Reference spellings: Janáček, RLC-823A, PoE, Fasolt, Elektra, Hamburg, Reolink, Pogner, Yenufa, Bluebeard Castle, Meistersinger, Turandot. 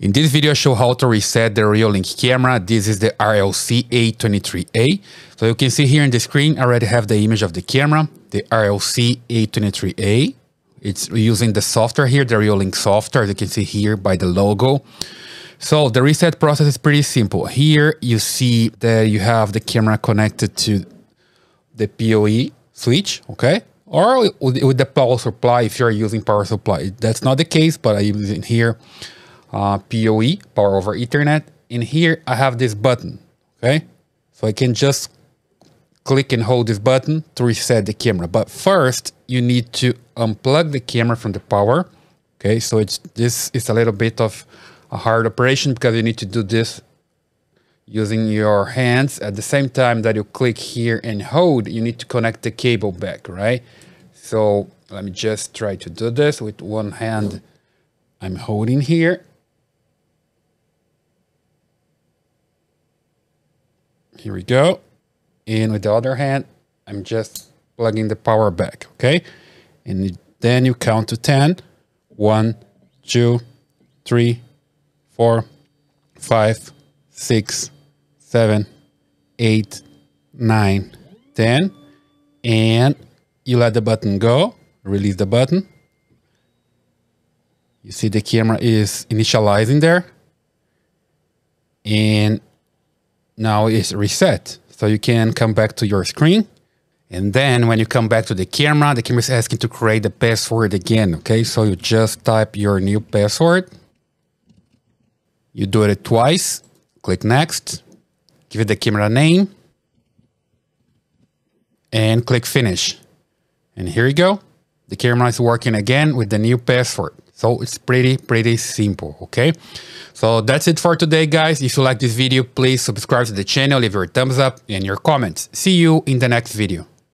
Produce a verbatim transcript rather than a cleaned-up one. In this video, I show how to reset the Reolink camera. This is the R L C eight twenty-three A. So you can see here in the screen, I already have the image of the camera, the R L C eight twenty-three A. It's using the software here, the Reolink software, as you can see here by the logo. So the reset process is pretty simple. Here you see that you have the camera connected to the P O E switch, okay? Or with the power supply, if you're using power supply. That's not the case, but I'm using here uh, P O E, power over Ethernet. In here, I have this button, okay? So I can just click and hold this button to reset the camera. But first, you need to unplug the camera from the power, okay? So it's this is a little bit of a hard operation because you need to do this using your hands. At the same time that you click here and hold, you need to connect the cable back, right? So let me just try to do this with one hand. I'm holding here. Here we go. And with the other hand, I'm just plugging the power back, okay? And then you count to ten. One, two, three, four, five, six, seven, eight, nine, ten, and you let the button go, release the button. You see the camera is initializing there, and now it's reset. So you can come back to your screen, and then when you come back to the camera, the camera is asking to create the password again, okay? So you just type your new password. You do it twice, click next, give it the camera name, and click finish. And here you go. The camera is working again with the new password. So it's pretty, pretty simple, okay? So that's it for today, guys. If you like this video, please subscribe to the channel, leave your thumbs up and your comments. See you in the next video.